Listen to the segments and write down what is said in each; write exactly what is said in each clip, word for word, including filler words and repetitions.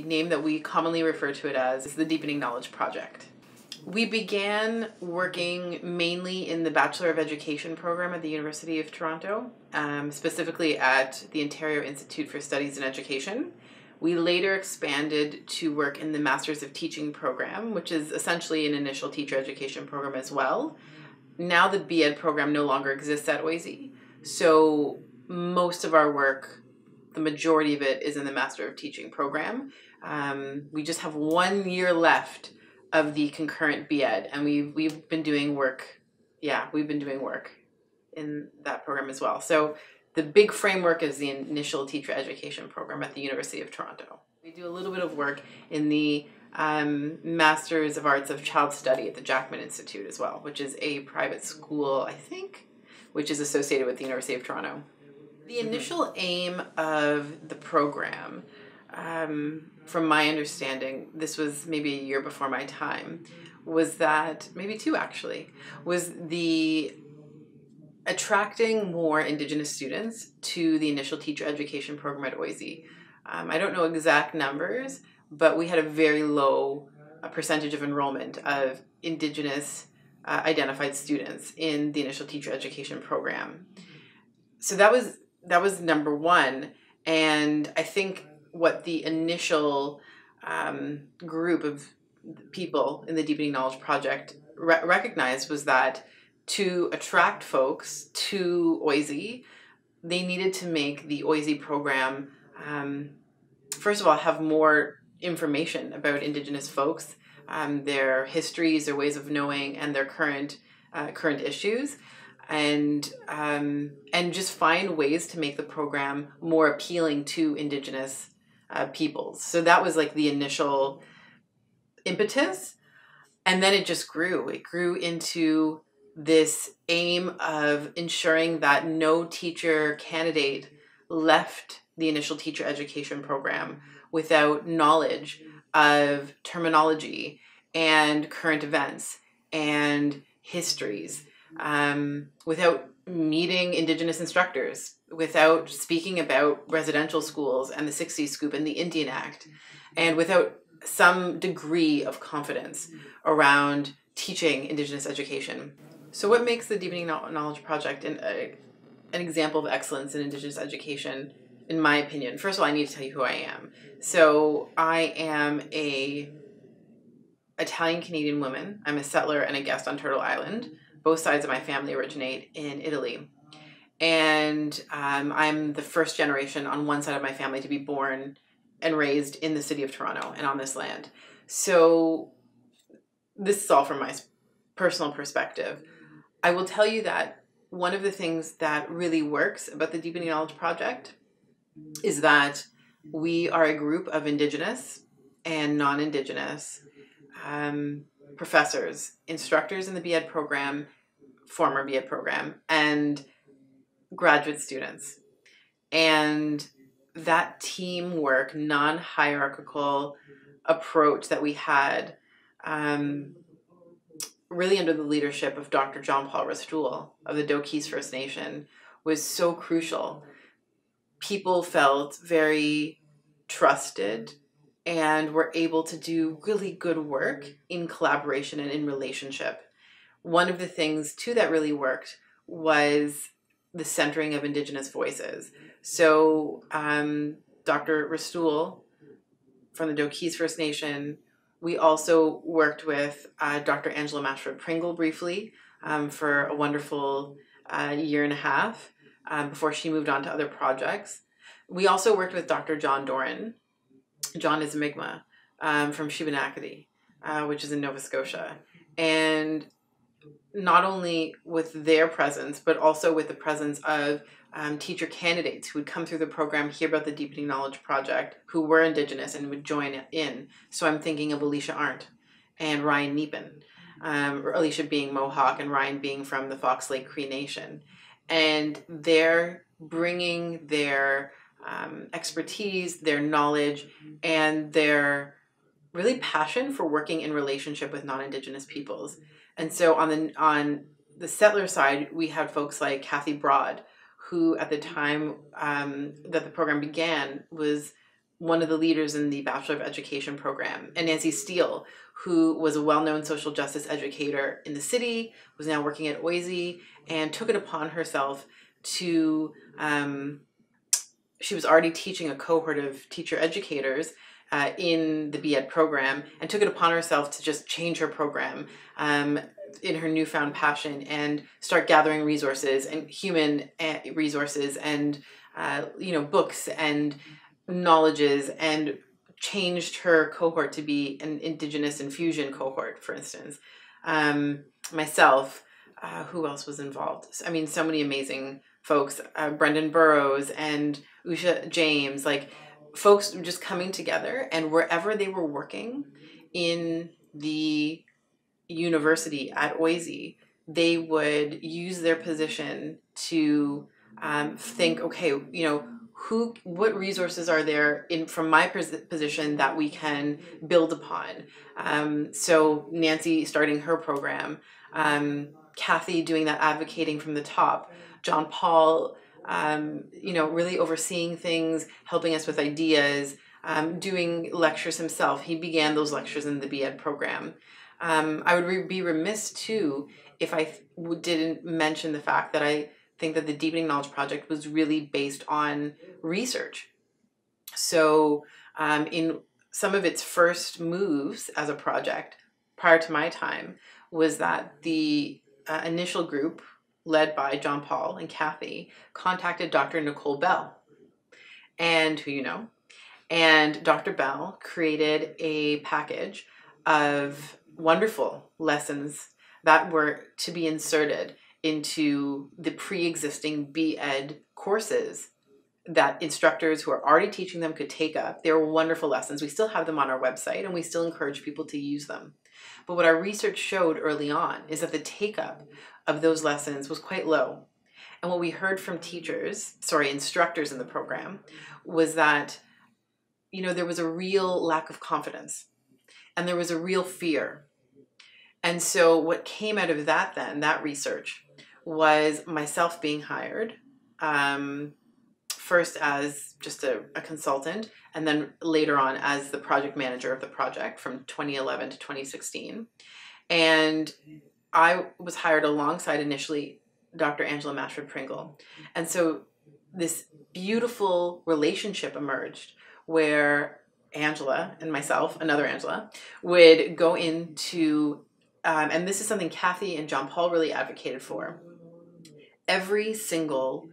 the name that we commonly refer to it as is the Deepening Knowledge Project. We began working mainly in the Bachelor of Education program at the University of Toronto, um, specifically at the Ontario Institute for Studies in Education. We later expanded to work in the Masters of Teaching program, which is essentially an initial teacher education program as well. Now the B Ed program no longer exists at O I S E, so most of our work, the majority of it, is in the Master of Teaching program. Um, we just have one year left of the concurrent B Ed, and we've, we've been doing work, yeah, we've been doing work in that program as well. So the big framework is the initial teacher education program at the University of Toronto. We do a little bit of work in the um, Masters of Arts of Child Study at the Jackman Institute as well, which is a private school, I think, which is associated with the University of Toronto. The initial aim of the program, um, from my understanding, this was maybe a year before my time, was that, maybe two actually, was the attracting more Indigenous students to the initial teacher education program at O I S E. Um, I don't know exact numbers, but we had a very low uh, percentage of enrollment of Indigenous uh, identified students in the initial teacher education program. So that was, that was number one. And I think what the initial um, group of people in the Deepening Knowledge Project re recognized was that to attract folks to O I S E, they needed to make the O I S E program, um, first of all, have more information about Indigenous folks, um, their histories, their ways of knowing, and their current, uh, current issues, and, um, and just find ways to make the program more appealing to Indigenous uh, peoples. So that was like the initial impetus, and then it just grew. It grew into this aim of ensuring that no teacher candidate left the initial teacher education program without knowledge of terminology and current events and histories, um, without meeting Indigenous instructors, without speaking about residential schools and the Sixties Scoop and the Indian Act, and without some degree of confidence around teaching Indigenous education. So what makes the Deepening Knowledge Project an, a, an example of excellence in Indigenous education, in my opinion? First of all, I need to tell you who I am. So I am a Italian-Canadian woman. I'm a settler and a guest on Turtle Island. Both sides of my family originate in Italy. And um, I'm the first generation on one side of my family to be born and raised in the city of Toronto and on this land. So this is all from my personal perspective. I will tell you that one of the things that really works about the Deepening Knowledge Project is that we are a group of Indigenous and non-Indigenous um, professors, instructors in the B Ed program, former B Ed program, and graduate students. And that teamwork, non-hierarchical approach that we had, um, really under the leadership of Doctor John Paul Restoule of the Dokis First Nation, was so crucial. People felt very trusted and were able to do really good work in collaboration and in relationship. One of the things too that really worked was the centering of Indigenous voices. So um, Doctor Restoule from the Dokis First Nation. We also worked with uh, Doctor Angela Mashford-Pringle briefly um, for a wonderful uh, year and a half um, before she moved on to other projects. We also worked with Doctor John Doran. John is a Mi'kmaq um, from Shubenacadie, uh, which is in Nova Scotia. And not only with their presence, but also with the presence of um, teacher candidates who would come through the program, hear about the Deepening Knowledge Project, who were Indigenous and would join in. So I'm thinking of Alicia Arndt and Ryan Niepen, um, or Alicia being Mohawk and Ryan being from the Fox Lake Cree Nation. And they're bringing their um, expertise, their knowledge, and their really passion for working in relationship with non-Indigenous peoples. And so on the, on the settler side, we had folks like Kathy Broad, who at the time um, that the program began was one of the leaders in the Bachelor of Education program, and Nancy Steele, who was a well-known social justice educator in the city, was now working at O I S E, and took it upon herself to, um, she was already teaching a cohort of teacher educators uh, in the B Ed program, and took it upon herself to just change her program um, in her newfound passion, and start gathering resources and human resources and, uh, you know, books and knowledges, and changed her cohort to be an Indigenous infusion cohort, for instance. Um, myself, uh, who else was involved? I mean, so many amazing folks, uh, Brendan Burroughs and Usha James, like folks just coming together, and wherever they were working in the university at O I S E, they would use their position to um, think, okay, you know, who, what resources are there in from my position that we can build upon? Um, so Nancy starting her program, um, Kathy doing that advocating from the top, John Paul, um, you know, really overseeing things, helping us with ideas, um, doing lectures himself. He began those lectures in the B Ed program. Um, I would re be remiss too if I th didn't mention the fact that I think that the Deepening Knowledge Project was really based on research. So um, in some of its first moves as a project prior to my time was that the uh, initial group led by John Paul and Kathy contacted Doctor Nicole Bell, and who you know, and Doctor Bell created a package of wonderful lessons that were to be inserted into the pre-existing B Ed courses that instructors who are already teaching them could take up. They were wonderful lessons. We still have them on our website, and we still encourage people to use them. But what our research showed early on is that the take-up of those lessons was quite low. And what we heard from teachers, sorry, instructors in the program, was that, you know, there was a real lack of confidence, and there was a real fear. And so what came out of that then, that research, was myself being hired, um, first as just a, a consultant, and then later on as the project manager of the project from twenty eleven to twenty sixteen. And I was hired alongside initially Doctor Angela Mashford-Pringle. And so this beautiful relationship emerged where Angela and myself, another Angela, would go into, um, and this is something Kathy and John Paul really advocated for, every single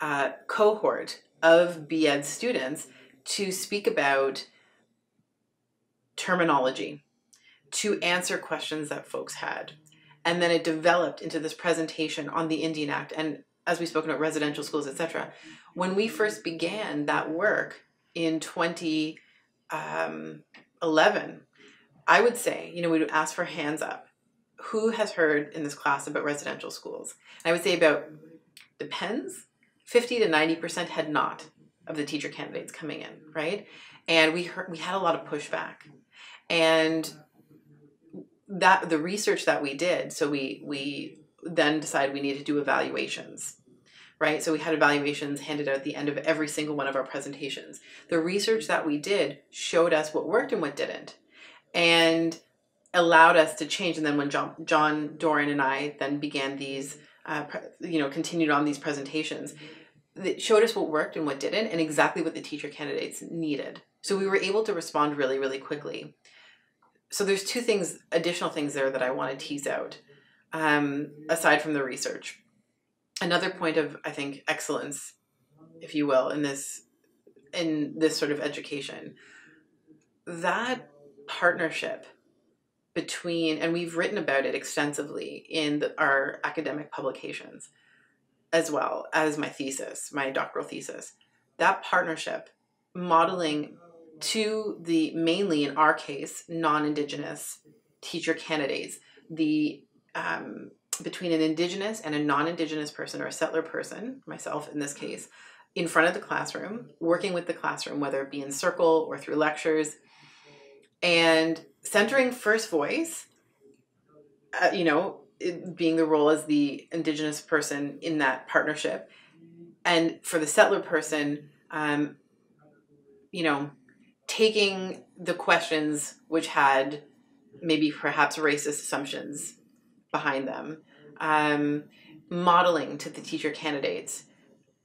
uh, cohort of B Ed students to speak about terminology, to answer questions that folks had. And then it developed into this presentation on the Indian Act, and as we spoke about residential schools, et cetera. When we first began that work in twenty eleven, I would say, you know, we would ask for hands up. Who has heard in this class about residential schools? And I would say about, depends, fifty to ninety percent had not, of the teacher candidates coming in, right? And we heard, we had a lot of pushback. And that the research that we did, so we, we then decided we needed to do evaluations, right? So we had evaluations handed out at the end of every single one of our presentations. The research that we did showed us what worked and what didn't, and allowed us to change. And then when John, John Doran and I then began these, uh, you know, continued on these presentations, that showed us what worked and what didn't, and exactly what the teacher candidates needed. So we were able to respond really, really quickly. So there's two things, additional things there that I want to tease out, um, aside from the research. Another point of, I think, excellence, if you will, in this, in this sort of education, that partnership between, and we've written about it extensively in the, our academic publications, as well as my thesis, my doctoral thesis, that partnership modeling to the, mainly in our case, non-Indigenous teacher candidates, the, um, between an Indigenous and a non-Indigenous person or a settler person, myself in this case, in front of the classroom, working with the classroom, whether it be in circle or through lectures, and centering first voice, uh, you know, it being the role as the Indigenous person in that partnership, and for the settler person, um, you know, taking the questions which had maybe perhaps racist assumptions behind them, um, modeling to the teacher candidates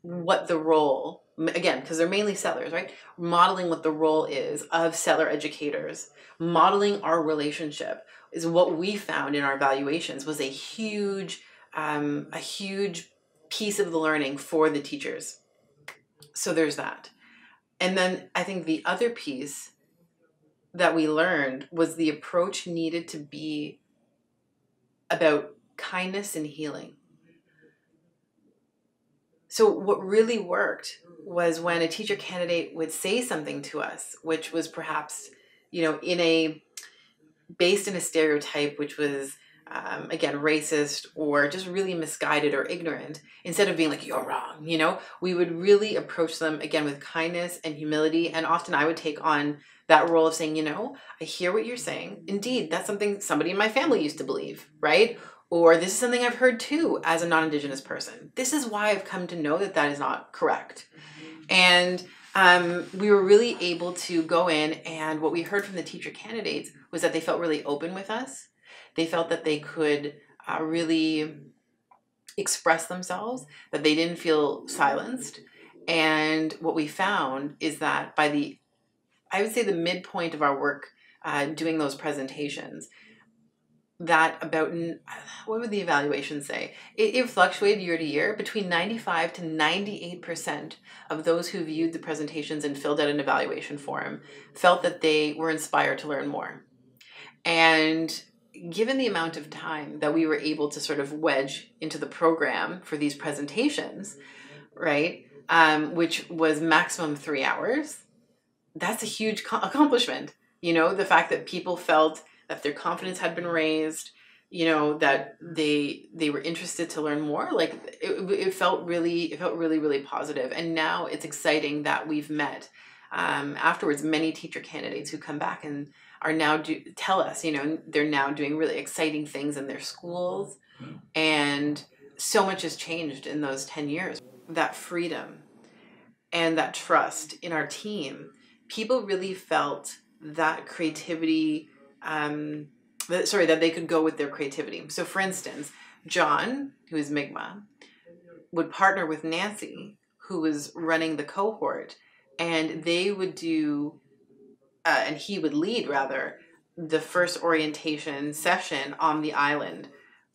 what the role, again, because they're mainly settlers, right? Modeling what the role is of settler educators, modeling our relationship is what we found in our evaluations was a huge, um, a huge piece of the learning for the teachers. So there's that. And then I think the other piece that we learned was the approach needed to be about kindness and healing. So what really worked was when a teacher candidate would say something to us, which was perhaps, you know, in a, based in a stereotype, which was, um, again, racist or just really misguided or ignorant, instead of being like, you're wrong, you know, we would really approach them, again, with kindness and humility. And often I would take on that role of saying, you know, I hear what you're saying. Indeed, that's something somebody in my family used to believe, right? Or this is something I've heard too as a non-Indigenous person. This is why I've come to know that that is not correct. And um, we were really able to go in, and what we heard from the teacher candidates was that they felt really open with us. They felt that they could uh, really express themselves, that they didn't feel silenced. And what we found is that by the, I would say the midpoint of our work uh, doing those presentations, that about, what would the evaluation say? It, it fluctuated year to year. Between ninety-five to ninety-eight percent of those who viewed the presentations and filled out an evaluation form felt that they were inspired to learn more. And given the amount of time that we were able to sort of wedge into the program for these presentations, right, um, which was maximum three hours, that's a huge accomplishment. You know, the fact that people felt that their confidence had been raised, you know, that they they were interested to learn more. Like it, it felt really, it felt really, really positive. And now it's exciting that we've met um, afterwards many teacher candidates who come back and are now do tell us, you know, they're now doing really exciting things in their schools, and so much has changed in those ten years. That freedom and that trust in our team, people really felt that creativity. Um, that, sorry, that they could go with their creativity. So for instance, John, who is Mi'kmaq, would partner with Nancy, who was running the cohort, and they would do, uh, and he would lead rather, the first orientation session on the island,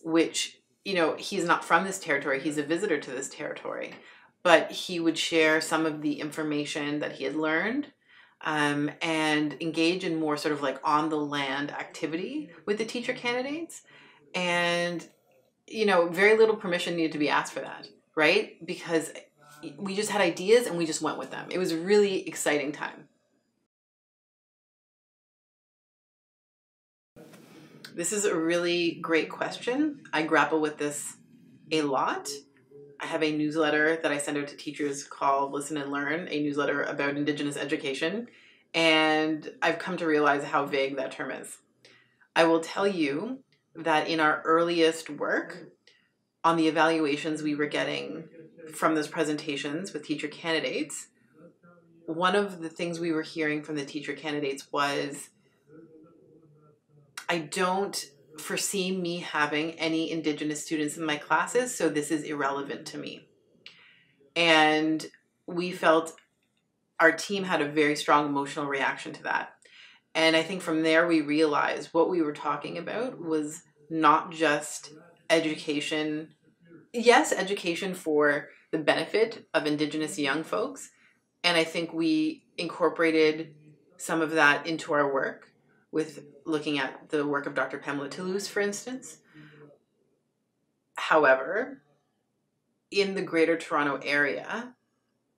which, you know, he's not from this territory, he's a visitor to this territory, but he would share some of the information that he had learned Um, and engage in more sort of like on the land activity with the teacher candidates. And, you know, very little permission needed to be asked for that, right? Because we just had ideas and we just went with them. It was a really exciting time. This is a really great question. I grapple with this a lot. I have a newsletter that I send out to teachers called Listen and Learn, a newsletter about Indigenous education, and I've come to realize how vague that term is. I will tell you that in our earliest work, on the evaluations we were getting from those presentations with teacher candidates, one of the things we were hearing from the teacher candidates was, I don't foresee me having any Indigenous students in my classes, so this is irrelevant to me. And we felt our team had a very strong emotional reaction to that. And I think from there we realized what we were talking about was not just education, yes, education for the benefit of Indigenous young folks, and I think we incorporated some of that into our work with looking at the work of Doctor Pamela Toulouse, for instance. However, in the Greater Toronto Area,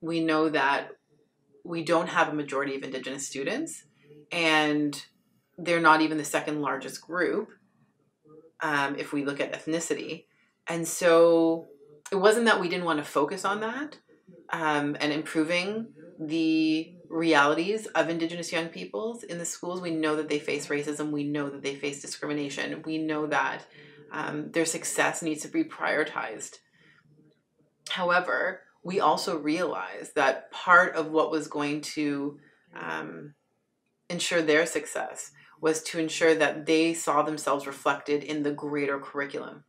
we know that we don't have a majority of Indigenous students, and they're not even the second largest group um, if we look at ethnicity. And so it wasn't that we didn't want to focus on that um, and improving the realities of Indigenous young peoples in the schools. We know that they face racism. We know that they face discrimination. We know that um, their success needs to be prioritized. However, we also realized that part of what was going to um, ensure their success was to ensure that they saw themselves reflected in the greater curriculum.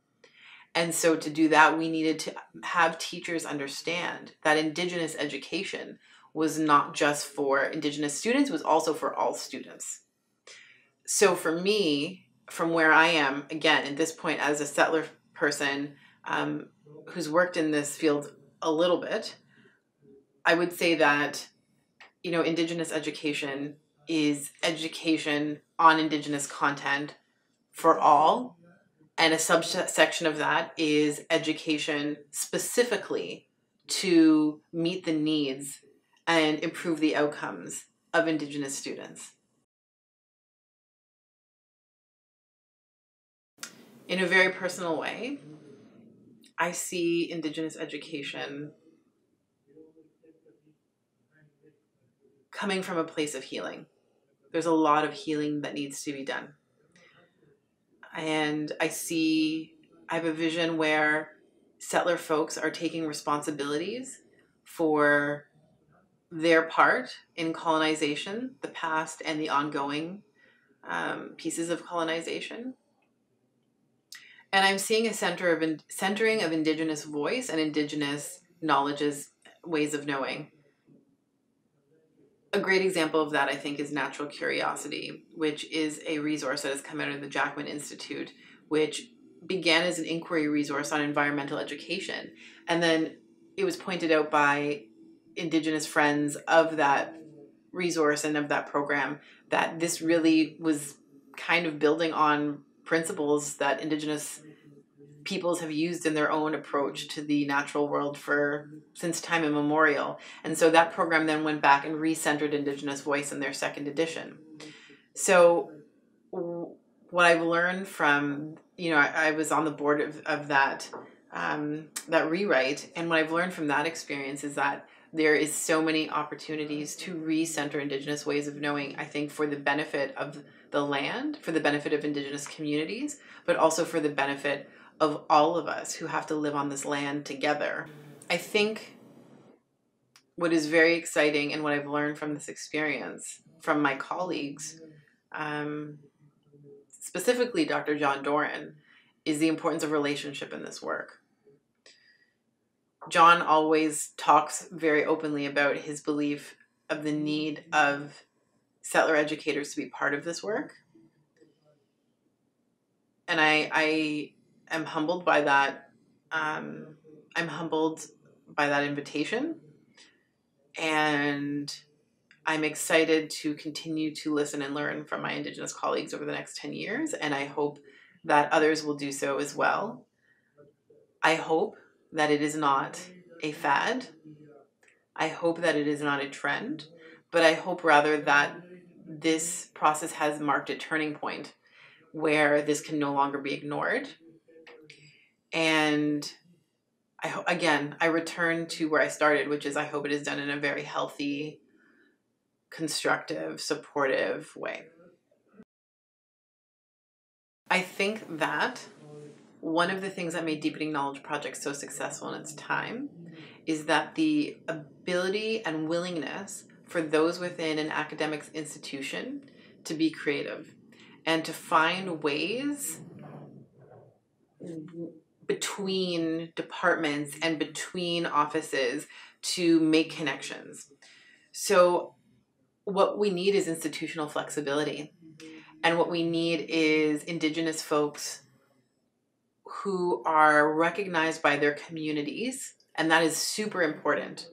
And so to do that, we needed to have teachers understand that Indigenous education was not just for Indigenous students, it was also for all students. So for me, from where I am, again, at this point as a settler person um, who's worked in this field a little bit, I would say that, you know, Indigenous education is education on Indigenous content for all. And a subsection of that is education specifically to meet the needs and improve the outcomes of Indigenous students. In a very personal way, I see Indigenous education coming from a place of healing. There's a lot of healing that needs to be done. And I see, I have a vision where settler folks are taking responsibilities for their part in colonization, the past and the ongoing um, pieces of colonization. And I'm seeing a center of in, centering of Indigenous voice and Indigenous knowledges, ways of knowing. A great example of that, I think, is Natural Curiosity, which is a resource that has come out of the Jackman Institute, which began as an inquiry resource on environmental education. And then it was pointed out by Indigenous friends of that resource and of that program that this really was kind of building on principles that Indigenous peoples have used in their own approach to the natural world for since time immemorial. And so that program then went back and recentered Indigenous voice in their second edition. So what I've learned from, you know, I, I was on the board of, of that, um, that rewrite. And what I've learned from that experience is that there is so many opportunities to recenter Indigenous ways of knowing, I think, for the benefit of the land, for the benefit of Indigenous communities, but also for the benefit of all of us who have to live on this land together. I think what is very exciting and what I've learned from this experience, from my colleagues, um, specifically Doctor John Doran, is the importance of relationship in this work. John always talks very openly about his belief of the need of settler educators to be part of this work. And I, I I'm humbled by that. Um, I'm humbled by that invitation, and I'm excited to continue to listen and learn from my Indigenous colleagues over the next ten years, and I hope that others will do so as well. I hope that it is not a fad. I hope that it is not a trend, but I hope rather that this process has marked a turning point where this can no longer be ignored. And I hope, again, I return to where I started, which is I hope it is done in a very healthy, constructive, supportive way. I think that one of the things that made Deepening Knowledge Project so successful in its time is that the ability and willingness for those within an academic institution to be creative and to find ways between departments and between offices to make connections. So what we need is institutional flexibility. And what we need is Indigenous folks who are recognized by their communities, and that is super important.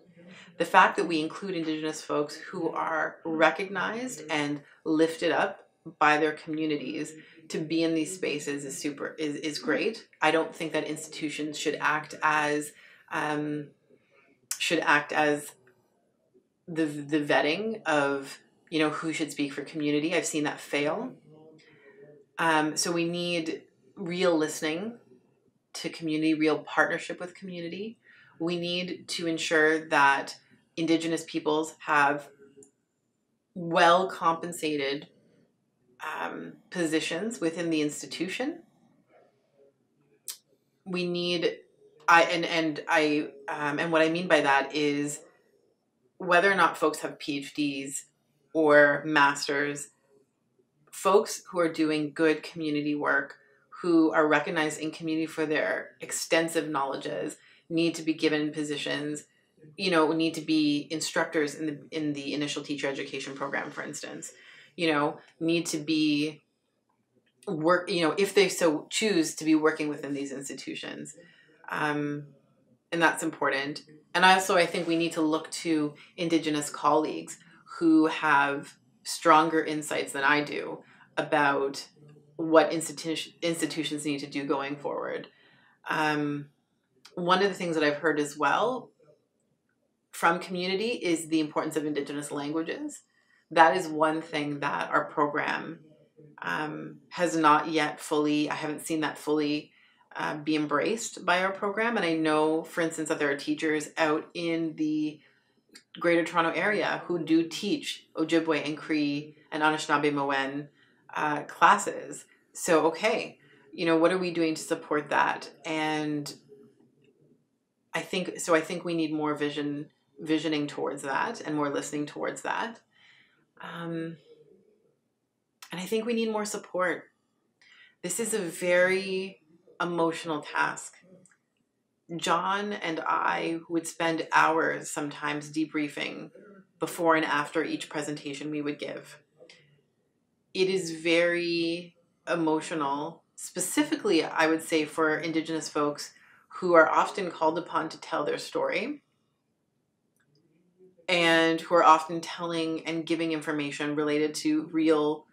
The fact that we include Indigenous folks who are recognized and lifted up by their communities to be in these spaces is super is, is great. I don't think that institutions should act as um, should act as the the vetting of, you know, who should speak for community. I've seen that fail. Um, so we need real listening to community, real partnership with community. We need to ensure that Indigenous peoples have well compensated Um, positions within the institution. We need, I and and I um, and what I mean by that is whether or not folks have PhDs or masters, folks who are doing good community work, who are recognized in community for their extensive knowledges, need to be given positions, you know, need to be instructors in the in the initial teacher education program, for instance, you know, need to be work, you know, if they so choose to be working within these institutions. Um, and that's important. And also, I think we need to look to Indigenous colleagues who have stronger insights than I do about what institu- institutions need to do going forward. Um, one of the things that I've heard as well from community is the importance of Indigenous languages. That is one thing that our program um, has not yet fully, I haven't seen that fully uh, be embraced by our program. And I know, for instance, that there are teachers out in the Greater Toronto Area who do teach Ojibwe and Cree and Anishinaabemowin uh, classes. So, okay, you know, what are we doing to support that? And I think, so I think we need more vision, visioning towards that and more listening towards that. Um, and I think we need more support. This is a very emotional task. John and I would spend hours sometimes debriefing before and after each presentation we would give. It is very emotional, specifically, I would say, for Indigenous folks who are often called upon to tell their story and who are often telling and giving information related to real,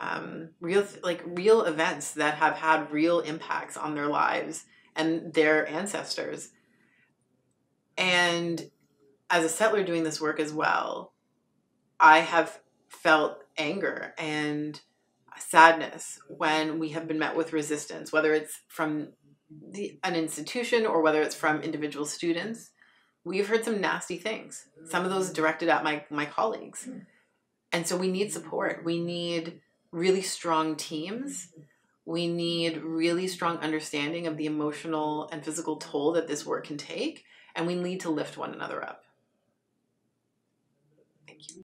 um, real, like real events that have had real impacts on their lives and their ancestors. And as a settler doing this work as well, I have felt anger and sadness when we have been met with resistance, whether it's from the, an institution or whether it's from individual students. We've heard some nasty things, some of those directed at my, my colleagues. And so we need support. We need really strong teams. We need really strong understanding of the emotional and physical toll that this work can take, and we need to lift one another up. Thank you.